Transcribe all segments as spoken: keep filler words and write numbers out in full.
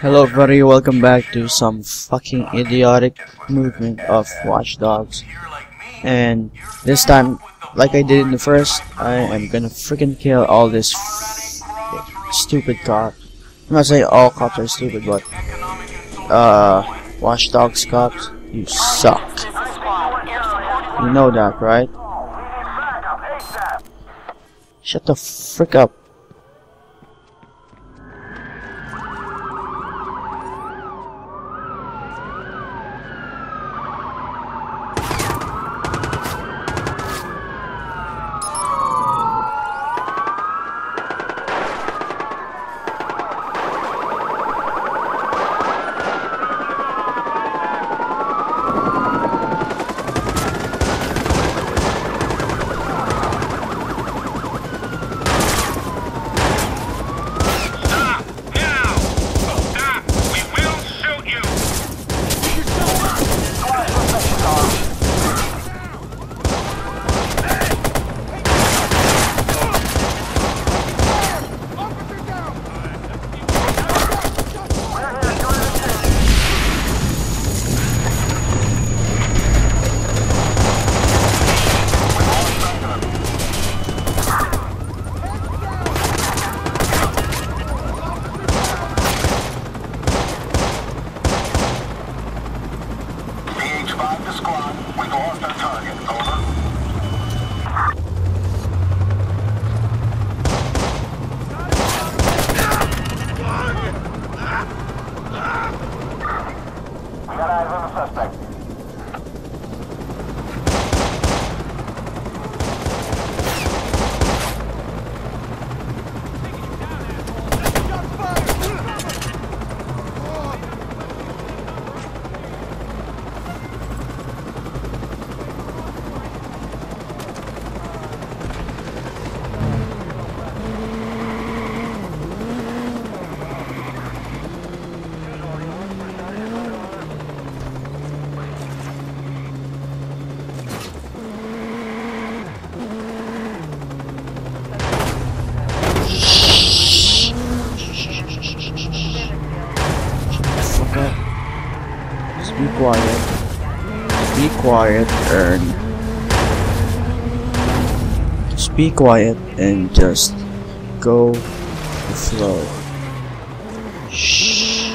Hello everybody, welcome back to some fucking idiotic movement of Watch Dogs. And this time, like I did in the first, I am gonna freaking kill all this stupid cop. I'm not saying all cops are stupid, but uh, Watch Dogs cops, you suck. You know that, right? Shut the frick up. Be quiet. Be quiet and just be quiet and just go the flow. Shh.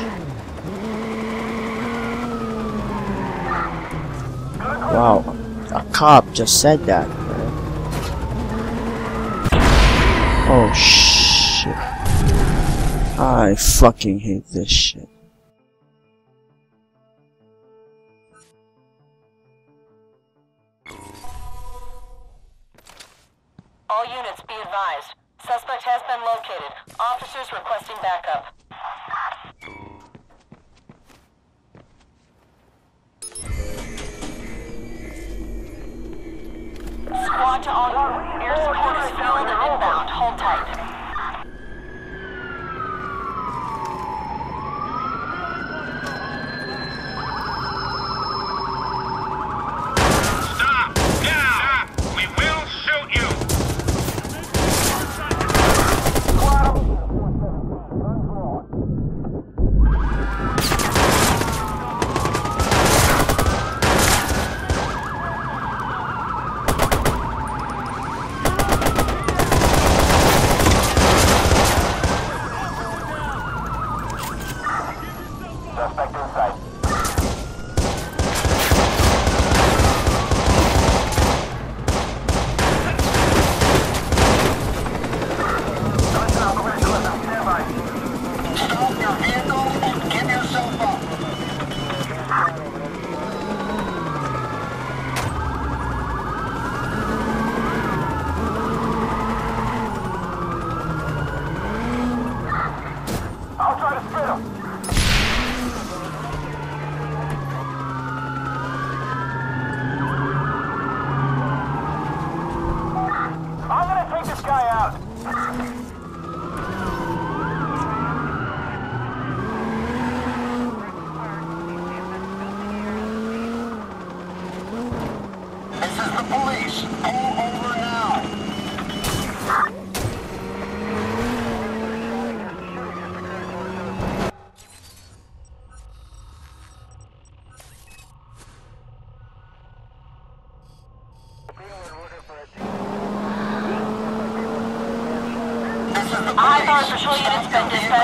Wow, a cop just said that, man. Oh shit. I fucking hate this shit. All units, be advised. Suspect has been located. Officers requesting backup. Squad to all units. Air support is filled and inbound. Hold tight. I'll try to spit him!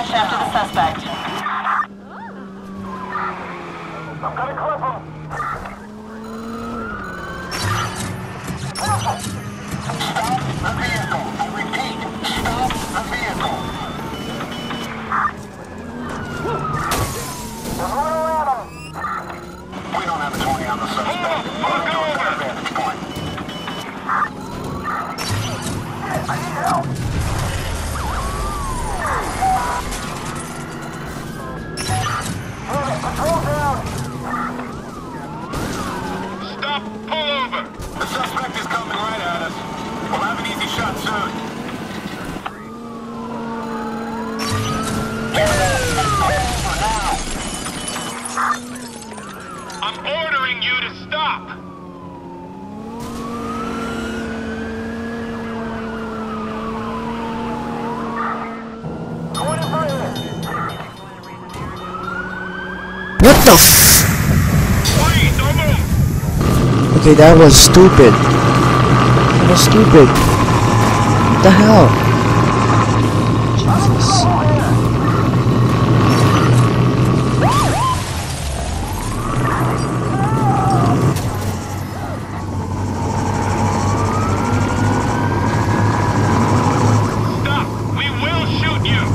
Flash after the suspect. I'm gonna clip him. Careful! Stop the vehicle. I repeat, stop the vehicle. We're running at him. We don't have a twenty on the suspect. Move it over. Vantage point. I need help. Control down! Stop! Pull over! The suspect is coming right at us. We'll have an easy shot soon. Get it! Pull over now! I'm ordering you to stop! What the f? Okay, that was stupid. That was stupid. What the hell? Jesus. Stop! We will shoot you!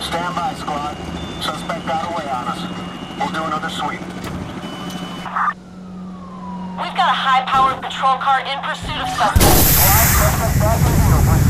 Stand by, squad. Suspect got away on us. We'll do another sweep. We've got a high-powered patrol car in pursuit of suspect. Squad, suspect back in view.